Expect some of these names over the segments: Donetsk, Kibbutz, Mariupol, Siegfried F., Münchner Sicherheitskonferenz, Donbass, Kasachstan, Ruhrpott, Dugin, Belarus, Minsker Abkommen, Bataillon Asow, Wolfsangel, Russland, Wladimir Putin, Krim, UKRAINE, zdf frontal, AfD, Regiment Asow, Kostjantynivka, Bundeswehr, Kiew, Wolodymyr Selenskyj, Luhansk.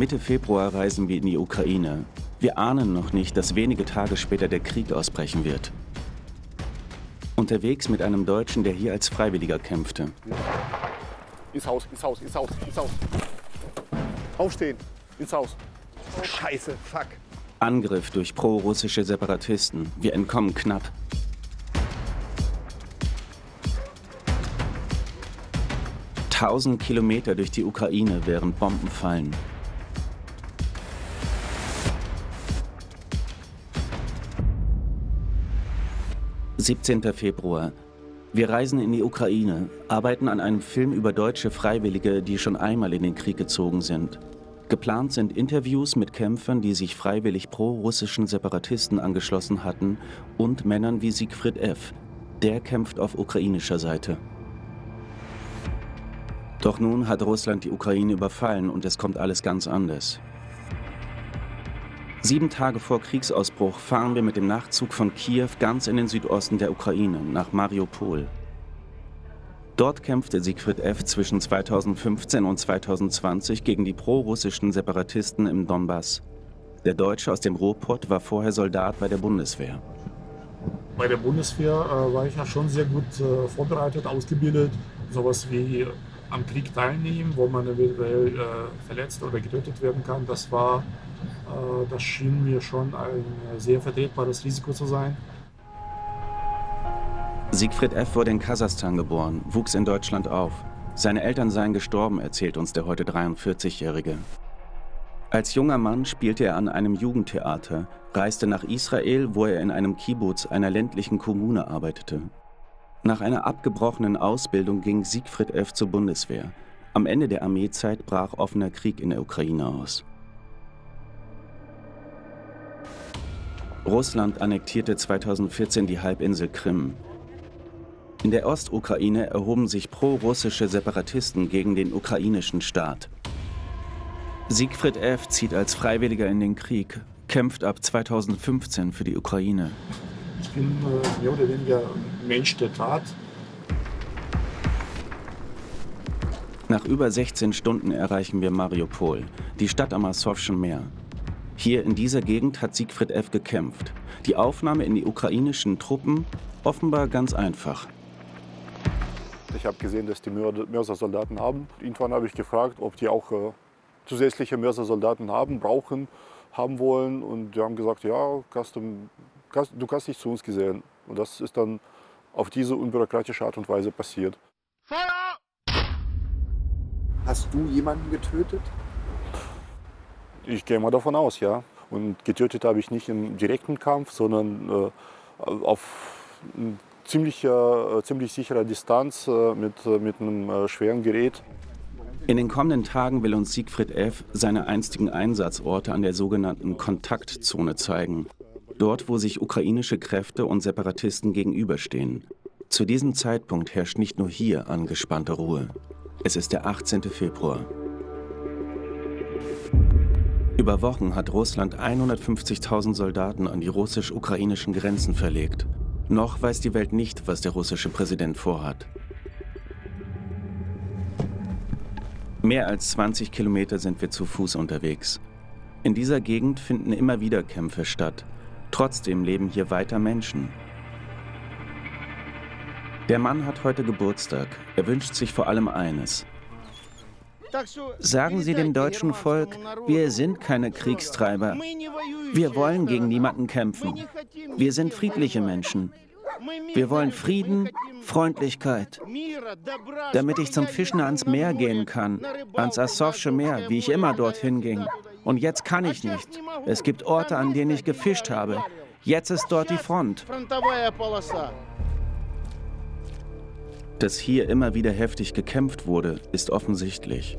Mitte Februar reisen wir in die Ukraine. Wir ahnen noch nicht, dass wenige Tage später der Krieg ausbrechen wird. Unterwegs mit einem Deutschen, der hier als Freiwilliger kämpfte. Ins Haus, ins Haus, ins Haus, ins Haus. Aufstehen, ins Haus. Scheiße, fuck. Angriff durch pro-russische Separatisten. Wir entkommen knapp. Tausend Kilometer durch die Ukraine, während Bomben fallen. Am 17. Februar. Wir reisen in die Ukraine, arbeiten an einem Film über deutsche Freiwillige, die schon einmal in den Krieg gezogen sind. Geplant sind Interviews mit Kämpfern, die sich freiwillig pro-russischen Separatisten angeschlossen hatten, und Männern wie Siegfried F. Der kämpft auf ukrainischer Seite. Doch nun hat Russland die Ukraine überfallen und es kommt alles ganz anders. 7 Tage vor Kriegsausbruch fahren wir mit dem Nachtzug von Kiew ganz in den Südosten der Ukraine, nach Mariupol. Dort kämpfte Siegfried F. zwischen 2015 und 2020 gegen die pro-russischen Separatisten im Donbass. Der Deutsche aus dem Ruhrpott war vorher Soldat bei der Bundeswehr. Bei der Bundeswehr war ich ja schon sehr gut vorbereitet, ausgebildet, sowas wie am Krieg teilnehmen, wo man eventuell verletzt oder getötet werden kann, das schien mir schon ein sehr vertretbares Risiko zu sein. Siegfried F. wurde in Kasachstan geboren, wuchs in Deutschland auf. Seine Eltern seien gestorben, erzählt uns der heute 43-Jährige. Als junger Mann spielte er an einem Jugendtheater, reiste nach Israel, wo er in einem Kibbutz, einer ländlichen Kommune, arbeitete. Nach einer abgebrochenen Ausbildung ging Siegfried F. zur Bundeswehr. Am Ende der Armeezeit brach offener Krieg in der Ukraine aus. Russland annektierte 2014 die Halbinsel Krim. In der Ostukraine erhoben sich pro-russische Separatisten gegen den ukrainischen Staat. Siegfried F. zieht als Freiwilliger in den Krieg, kämpft ab 2015 für die Ukraine. Ich bin mehr oder weniger Mensch der Tat. Nach über 16 Stunden erreichen wir Mariupol, die Stadt am Asowschen Meer. Hier in dieser Gegend hat Siegfried F. gekämpft. Die Aufnahme in die ukrainischen Truppen offenbar ganz einfach. Ich habe gesehen, dass die Mörsersoldaten haben. Irgendwann habe ich gefragt, ob die auch zusätzliche Mörsersoldaten haben wollen. Und die haben gesagt, ja, du kannst dich zu uns gesellen. Und das ist dann auf diese unbürokratische Art und Weise passiert. Feuer! Hast du jemanden getötet? Ich gehe mal davon aus, ja. Und getötet habe ich nicht im direkten Kampf, sondern auf ziemlich sicherer Distanz mit einem schweren Gerät. In den kommenden Tagen will uns Siegfried F. seine einstigen Einsatzorte an der sogenannten Kontaktzone zeigen. Dort, wo sich ukrainische Kräfte und Separatisten gegenüberstehen. Zu diesem Zeitpunkt herrscht nicht nur hier angespannte Ruhe. Es ist der 18. Februar. Über Wochen hat Russland 150.000 Soldaten an die russisch-ukrainischen Grenzen verlegt. Noch weiß die Welt nicht, was der russische Präsident vorhat. Mehr als 20 Kilometer sind wir zu Fuß unterwegs. In dieser Gegend finden immer wieder Kämpfe statt. Trotzdem leben hier weiter Menschen. Der Mann hat heute Geburtstag. Er wünscht sich vor allem eines. Sagen Sie dem deutschen Volk, wir sind keine Kriegstreiber. Wir wollen gegen niemanden kämpfen. Wir sind friedliche Menschen. Wir wollen Frieden, Freundlichkeit. Damit ich zum Fischen ans Meer gehen kann, ans Asowsche Meer, wie ich immer dorthin ging. Und jetzt kann ich nicht. Es gibt Orte, an denen ich gefischt habe. Jetzt ist dort die Front. Dass hier immer wieder heftig gekämpft wurde, ist offensichtlich.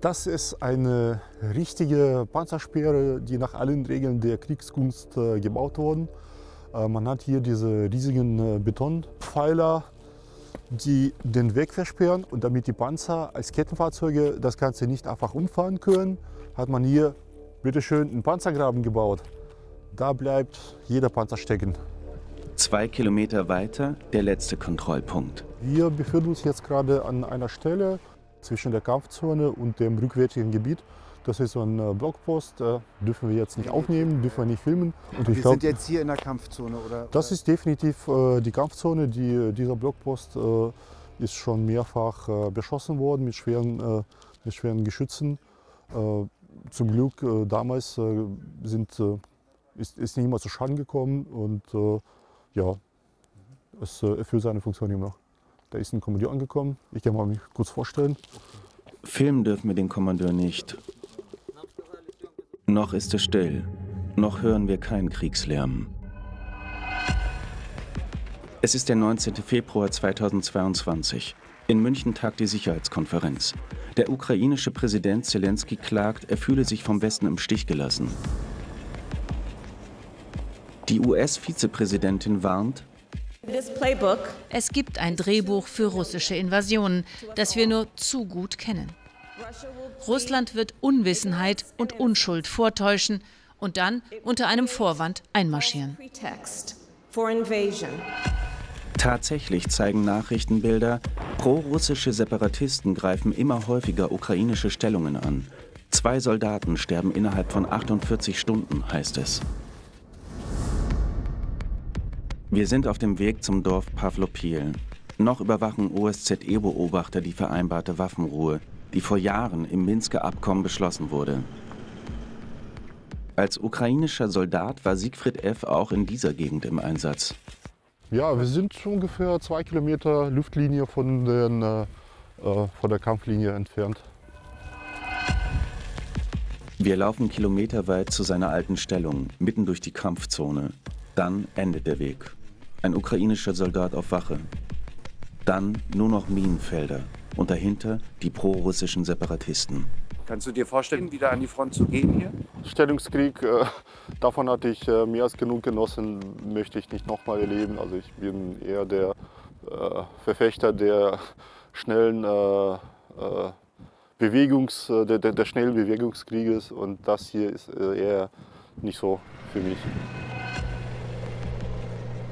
Das ist eine richtige Panzersperre, die nach allen Regeln der Kriegskunst gebaut wurde. Man hat hier diese riesigen Betonpfeiler, die den Weg versperren. Und damit die Panzer als Kettenfahrzeuge das Ganze nicht einfach umfahren können, hat man hier, bitteschön, einen Panzergraben gebaut. Da bleibt jeder Panzer stecken. 2 Kilometer weiter der letzte Kontrollpunkt. Wir befinden uns jetzt gerade an einer Stelle, zwischen der Kampfzone und dem rückwärtigen Gebiet. Das ist so ein Blogpost, dürfen wir jetzt nicht aufnehmen, dürfen wir nicht filmen. Und wir sind jetzt hier in der Kampfzone, oder? Das ist definitiv die Kampfzone. Dieser Blogpost ist schon mehrfach beschossen worden mit schweren Geschützen. Zum Glück damals ist niemand zu Schaden gekommen und ja, es erfüllt seine Funktion immer noch. Da ist ein Kommandeur angekommen, ich kann mich kurz vorstellen. Filmen dürfen wir den Kommandeur nicht. Noch ist es still, noch hören wir keinen Kriegslärm. Es ist der 19. Februar 2022. In München tagt die Sicherheitskonferenz. Der ukrainische Präsident Selenskyj klagt, er fühle sich vom Westen im Stich gelassen. Die US-Vizepräsidentin warnt, es gibt ein Drehbuch für russische Invasionen, das wir nur zu gut kennen. Russland wird Unwissenheit und Unschuld vortäuschen und dann unter einem Vorwand einmarschieren. Tatsächlich zeigen Nachrichtenbilder, pro-russische Separatisten greifen immer häufiger ukrainische Stellungen an. 2 Soldaten sterben innerhalb von 48 Stunden, heißt es. Wir sind auf dem Weg zum Dorf Pawlopil. Noch überwachen OSZE-Beobachter die vereinbarte Waffenruhe, die vor Jahren im Minsker Abkommen beschlossen wurde. Als ukrainischer Soldat war Siegfried F. auch in dieser Gegend im Einsatz. Ja, wir sind ungefähr 2 Kilometer Luftlinie von der Kampflinie entfernt. Wir laufen kilometerweit zu seiner alten Stellung, mitten durch die Kampfzone. Dann endet der Weg. Ein ukrainischer Soldat auf Wache. Dann nur noch Minenfelder. Und dahinter die pro-russischen Separatisten. Kannst du dir vorstellen, wieder an die Front zu gehen hier? Stellungskrieg, davon hatte ich mehr als genug genossen, möchte ich nicht nochmal erleben. Also ich bin eher der Verfechter der schnellen Bewegungskrieges und das hier ist eher nicht so für mich.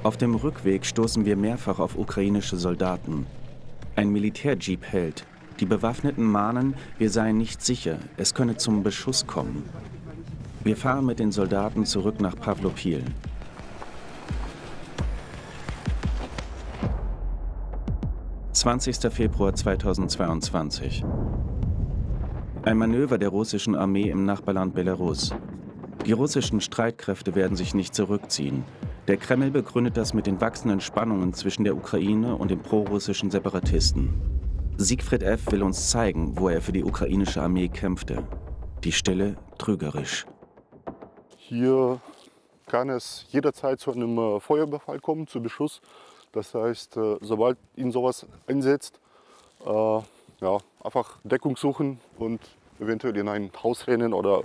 Auf dem Rückweg stoßen wir mehrfach auf ukrainische Soldaten. Ein Militärjeep hält. Die Bewaffneten mahnen, wir seien nicht sicher, es könne zum Beschuss kommen. Wir fahren mit den Soldaten zurück nach Pawlopil. – 20. Februar 2022. Ein Manöver der russischen Armee im Nachbarland Belarus. Die russischen Streitkräfte werden sich nicht zurückziehen. Der Kreml begründet das mit den wachsenden Spannungen zwischen der Ukraine und den prorussischen Separatisten. Siegfried F. will uns zeigen, wo er für die ukrainische Armee kämpfte. Die Stille trügerisch. Hier kann es jederzeit zu einem Feuerbefall kommen, zu Beschuss. Das heißt, sobald ihn sowas einsetzt, ja, einfach Deckung suchen und eventuell in ein Haus rennen oder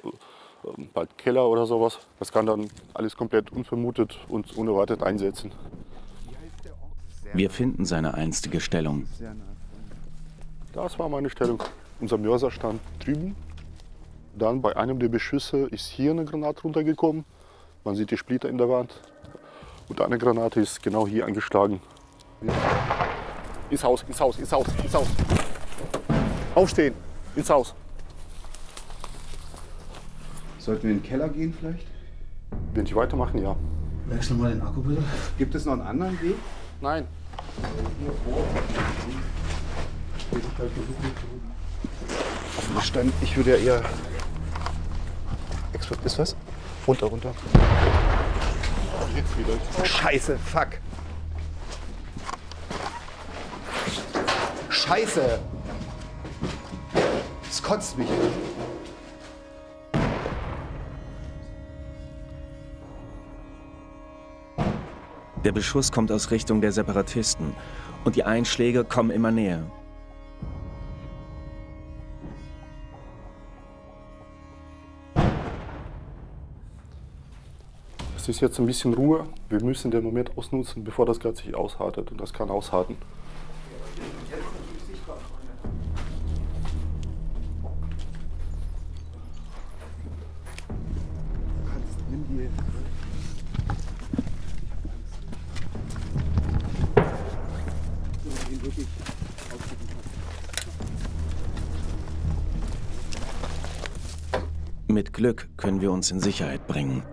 bald Keller oder sowas. Das kann dann alles komplett unvermutet und unerwartet einsetzen. Wir finden seine einstige Stellung. Das war meine Stellung. Unser Mörser stand drüben. Dann bei einem der Beschüsse ist hier eine Granate runtergekommen. Man sieht die Splitter in der Wand. Und eine Granate ist genau hier eingeschlagen. Ins Haus, ins Haus, ins Haus, ins Haus. Aufstehen, ins Haus. Sollten wir in den Keller gehen vielleicht? Wenn die weitermachen, ja. Merkst du nochmal den Akku bitte? Gibt es noch einen anderen Weg? Nein. Ich würde ja eher... Ist was? Runter, runter. Scheiße, fuck. Scheiße. Das kotzt mich. Der Beschuss kommt aus Richtung der Separatisten und die Einschläge kommen immer näher. Es ist jetzt ein bisschen Ruhe. Wir müssen den Moment ausnutzen, bevor das Ganze sich ausartet. Und das kann ausharten. Mit Glück können wir uns in Sicherheit bringen.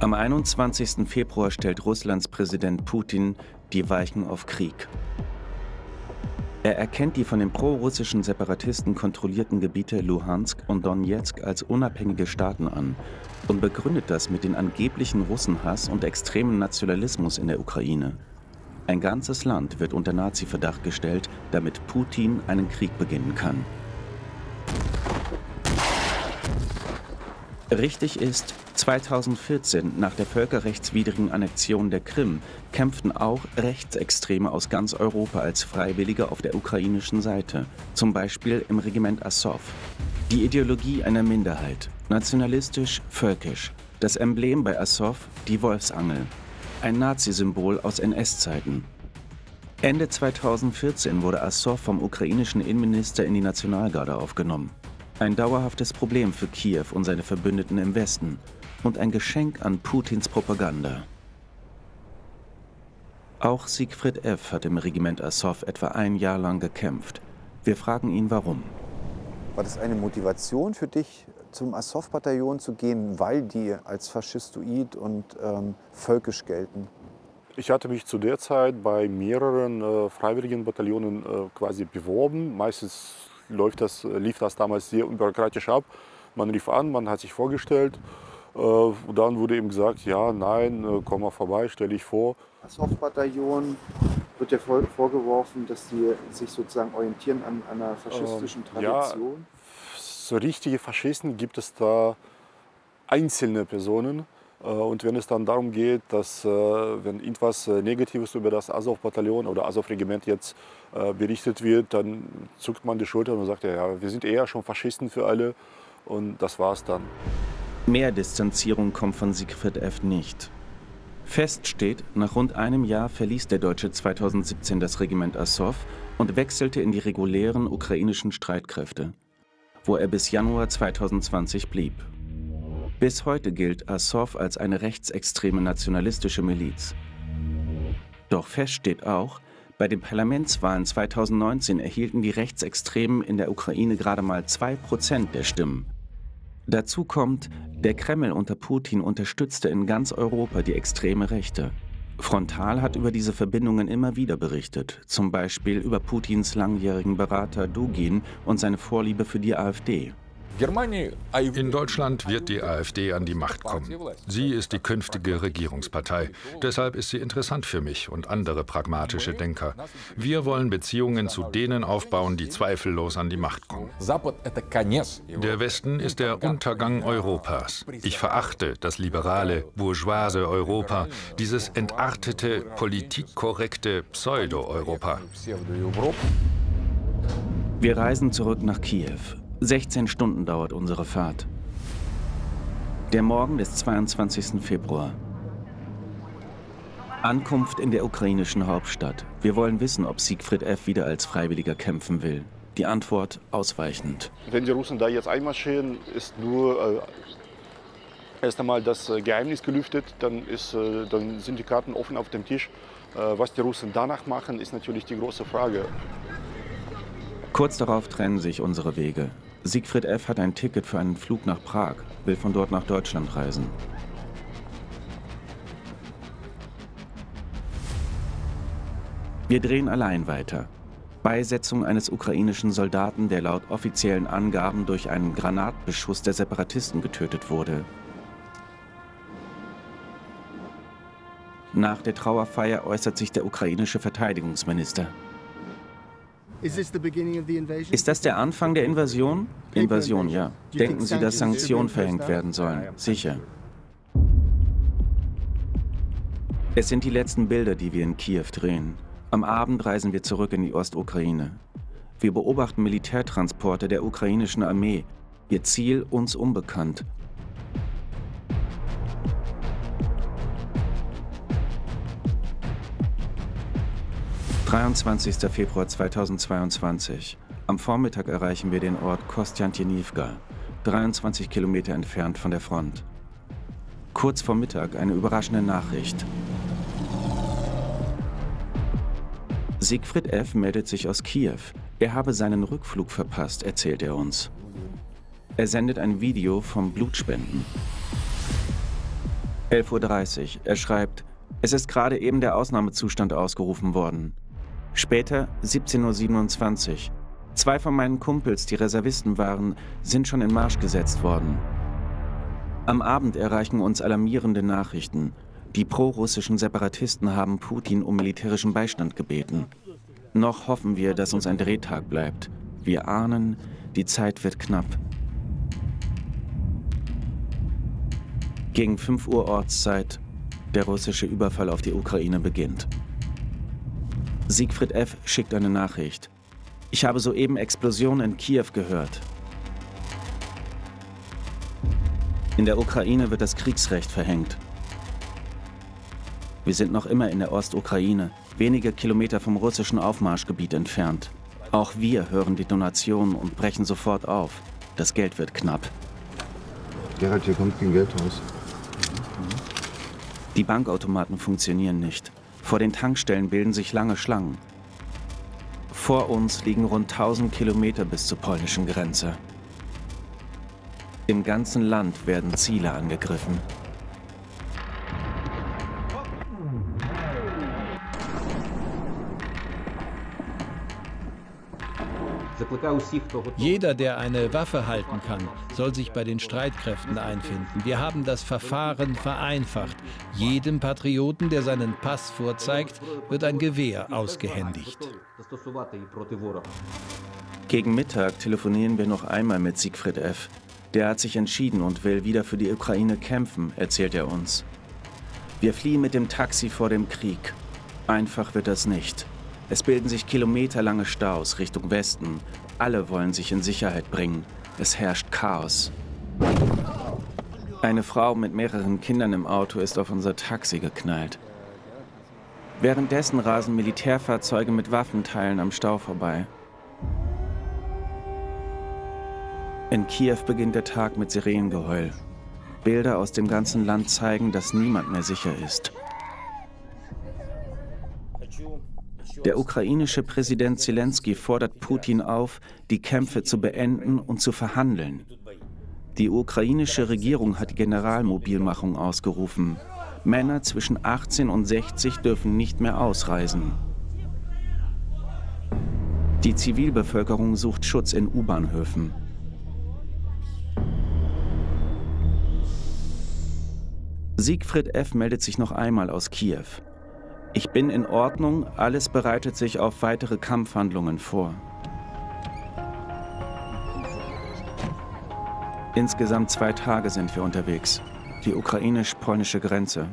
Am 21. Februar stellt Russlands Präsident Putin die Weichen auf Krieg. Er erkennt die von den prorussischen Separatisten kontrollierten Gebiete Luhansk und Donetsk als unabhängige Staaten an und begründet das mit dem angeblichen Russenhass und extremen Nationalismus in der Ukraine. Ein ganzes Land wird unter Nazi-Verdacht gestellt, damit Putin einen Krieg beginnen kann. Richtig ist, 2014, nach der völkerrechtswidrigen Annexion der Krim, kämpften auch Rechtsextreme aus ganz Europa als Freiwillige auf der ukrainischen Seite, zum Beispiel im Regiment Asow. Die Ideologie einer Minderheit, nationalistisch-völkisch, das Emblem bei Asow, die Wolfsangel, ein Nazi-Symbol aus NS-Zeiten. Ende 2014 wurde Asow vom ukrainischen Innenminister in die Nationalgarde aufgenommen. Ein dauerhaftes Problem für Kiew und seine Verbündeten im Westen und ein Geschenk an Putins Propaganda. Auch Siegfried F. hat im Regiment Asow etwa ein Jahr lang gekämpft. Wir fragen ihn, warum. War das eine Motivation für dich, zum Asow-Bataillon zu gehen, weil die als faschistoid und völkisch gelten? Ich hatte mich zu der Zeit bei mehreren freiwilligen Bataillonen quasi beworben, meistens lief das damals sehr unbürokratisch ab. Man rief an, man hat sich vorgestellt. Dann wurde eben gesagt, ja, nein, komm mal vorbei, stell dich vor. Das Asow-Bataillon wird ja vorgeworfen, dass die sich sozusagen orientieren an einer faschistischen Tradition. Ja, so richtige Faschisten gibt es da einzelne Personen. Und wenn es dann darum geht, dass wenn etwas Negatives über das Asow-Bataillon oder Asow-Regiment jetzt berichtet wird, dann zuckt man die Schultern und sagt, ja, wir sind eher schon Faschisten für alle und das war's dann. Mehr Distanzierung kommt von Siegfried F. nicht. Fest steht, nach rund einem Jahr verließ der Deutsche 2017 das Regiment Asow und wechselte in die regulären ukrainischen Streitkräfte, wo er bis Januar 2020 blieb. Bis heute gilt Asow als eine rechtsextreme nationalistische Miliz. Doch fest steht auch, bei den Parlamentswahlen 2019 erhielten die Rechtsextremen in der Ukraine gerade mal 2% der Stimmen. Dazu kommt, der Kreml unter Putin unterstützte in ganz Europa die extreme Rechte. Frontal hat über diese Verbindungen immer wieder berichtet, zum Beispiel über Putins langjährigen Berater Dugin und seine Vorliebe für die AfD. In Deutschland wird die AfD an die Macht kommen. Sie ist die künftige Regierungspartei. Deshalb ist sie interessant für mich und andere pragmatische Denker. Wir wollen Beziehungen zu denen aufbauen, die zweifellos an die Macht kommen. Der Westen ist der Untergang Europas. Ich verachte das liberale, bourgeoise Europa, dieses entartete, politikkorrekte Pseudo-Europa. Wir reisen zurück nach Kiew. 16 Stunden dauert unsere Fahrt. Der Morgen des 22. Februar. Ankunft in der ukrainischen Hauptstadt. Wir wollen wissen, ob Siegfried F. wieder als Freiwilliger kämpfen will. Die Antwort ausweichend. Wenn die Russen da jetzt einmarschieren, ist nur erst einmal das Geheimnis gelüftet. Dann sind die Karten offen auf dem Tisch. Was die Russen danach machen, ist natürlich die große Frage. Kurz darauf trennen sich unsere Wege. Siegfried F. hat ein Ticket für einen Flug nach Prag, will von dort nach Deutschland reisen. Wir drehen allein weiter. Beisetzung eines ukrainischen Soldaten, der laut offiziellen Angaben durch einen Granatbeschuss der Separatisten getötet wurde. Nach der Trauerfeier äußert sich der ukrainische Verteidigungsminister. Ist das der Anfang der Invasion? Invasion, ja. Denken Sie, dass Sanktionen verhängt werden sollen? Sicher. Es sind die letzten Bilder, die wir in Kiew drehen. Am Abend reisen wir zurück in die Ostukraine. Wir beobachten Militärtransporte der ukrainischen Armee. Ihr Ziel uns unbekannt. Am 23. Februar 2022. Am Vormittag erreichen wir den Ort Kostjantynivka, 23 Kilometer entfernt von der Front. Kurz vor Mittag eine überraschende Nachricht. Siegfried F. meldet sich aus Kiew. Er habe seinen Rückflug verpasst, erzählt er uns. Er sendet ein Video vom Blutspenden. 11:30 Uhr. Er schreibt, es ist gerade eben der Ausnahmezustand ausgerufen worden. Später, 17:27 Uhr. Zwei von meinen Kumpels, die Reservisten waren, sind schon in Marsch gesetzt worden. Am Abend erreichen uns alarmierende Nachrichten. Die prorussischen Separatisten haben Putin um militärischen Beistand gebeten. Noch hoffen wir, dass uns ein Drehtag bleibt. Wir ahnen, die Zeit wird knapp. Gegen 5 Uhr Ortszeit, der russische Überfall auf die Ukraine beginnt. Siegfried F. schickt eine Nachricht. Ich habe soeben Explosionen in Kiew gehört. In der Ukraine wird das Kriegsrecht verhängt. Wir sind noch immer in der Ostukraine, wenige Kilometer vom russischen Aufmarschgebiet entfernt. Auch wir hören die Donationen und brechen sofort auf. Das Geld wird knapp. Gerald, hier kommt kein Geld raus. Die Bankautomaten funktionieren nicht. Vor den Tankstellen bilden sich lange Schlangen. Vor uns liegen rund 1000 Kilometer bis zur polnischen Grenze. Im ganzen Land werden Ziele angegriffen. Jeder, der eine Waffe halten kann, soll sich bei den Streitkräften einfinden. Wir haben das Verfahren vereinfacht. Jedem Patrioten, der seinen Pass vorzeigt, wird ein Gewehr ausgehändigt. Gegen Mittag telefonieren wir noch einmal mit Siegfried F. Der hat sich entschieden und will wieder für die Ukraine kämpfen, erzählt er uns. Wir fliehen mit dem Taxi vor dem Krieg. Einfach wird das nicht. Es bilden sich kilometerlange Staus Richtung Westen. Alle wollen sich in Sicherheit bringen. Es herrscht Chaos. Eine Frau mit mehreren Kindern im Auto ist auf unser Taxi geknallt. Währenddessen rasen Militärfahrzeuge mit Waffenteilen am Stau vorbei. In Kiew beginnt der Tag mit Sirenengeheul. Bilder aus dem ganzen Land zeigen, dass niemand mehr sicher ist. Der ukrainische Präsident Selenskyj fordert Putin auf, die Kämpfe zu beenden und zu verhandeln. Die ukrainische Regierung hat die Generalmobilmachung ausgerufen. Männer zwischen 18 und 60 dürfen nicht mehr ausreisen. Die Zivilbevölkerung sucht Schutz in U-Bahnhöfen. Siegfried F. meldet sich noch einmal aus Kiew. Ich bin in Ordnung, alles bereitet sich auf weitere Kampfhandlungen vor. Insgesamt 2 Tage sind wir unterwegs, die ukrainisch-polnische Grenze.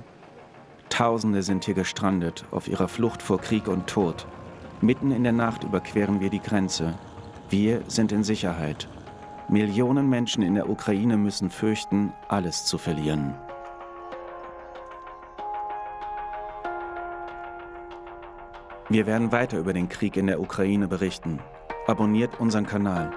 Tausende sind hier gestrandet, auf ihrer Flucht vor Krieg und Tod. Mitten in der Nacht überqueren wir die Grenze. Wir sind in Sicherheit. Millionen Menschen in der Ukraine müssen fürchten, alles zu verlieren. Wir werden weiter über den Krieg in der Ukraine berichten. Abonniert unseren Kanal.